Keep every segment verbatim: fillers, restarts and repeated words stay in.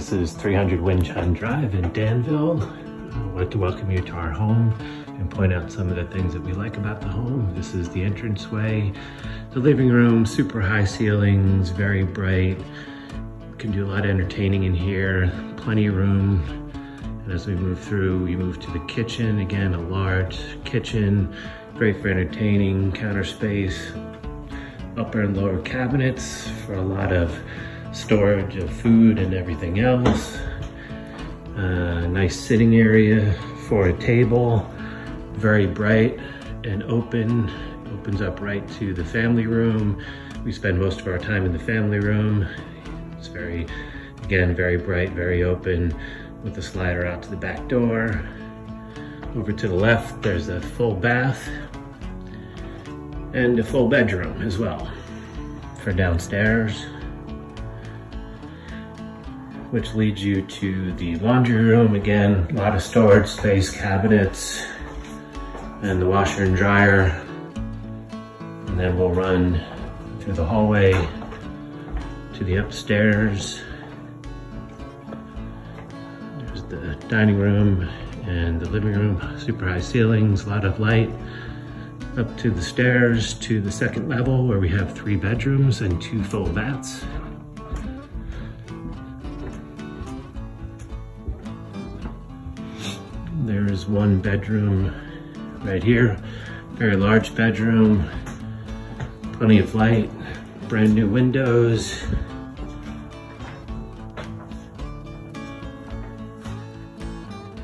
This is three hundred Winchon Drive in Danville. I want to welcome you to our home and point out some of the things that we like about the home. This is the entranceway, the living room, super high ceilings, very bright. Can do a lot of entertaining in here, plenty of room. And as we move through, we move to the kitchen. Again, a large kitchen, great for entertaining, counter space, upper and lower cabinets for a lot of storage of food and everything else. Uh, nice sitting area for a table, very bright and open. Opens up right to the family room. We spend most of our time in the family room. It's very, again, very bright, very open, with the slider out to the back door. Over to the left, there's a full bath and a full bedroom as well for downstairs, which leads you to the laundry room. Again, a lot of storage space, cabinets, and the washer and dryer. And then we'll run through the hallway to the upstairs. There's the dining room and the living room, super high ceilings, a lot of light. Up to the stairs to the second level where we have three bedrooms and two full baths. There's one bedroom right here, very large bedroom, plenty of light, brand new windows.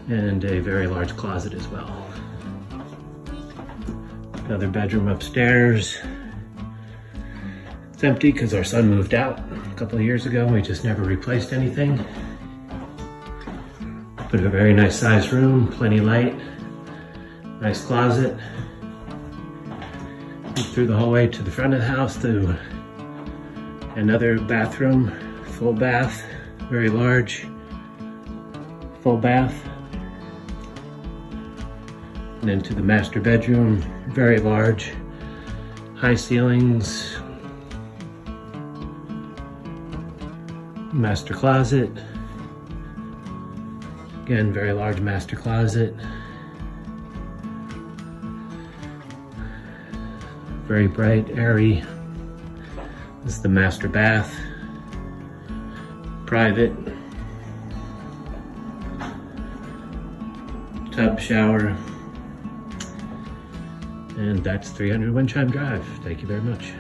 And a very large closet as well. Another bedroom upstairs. It's empty because our son moved out a couple of years ago and we just never replaced anything. But a very nice sized room, plenty light, nice closet. Through the hallway to the front of the house to another bathroom, full bath, very large, full bath. And then to the master bedroom, very large, high ceilings, master closet. Again, very large master closet. Very bright, airy. This is the master bath. Private. Tub, shower. And that's three hundred Winchon Drive. Thank you very much.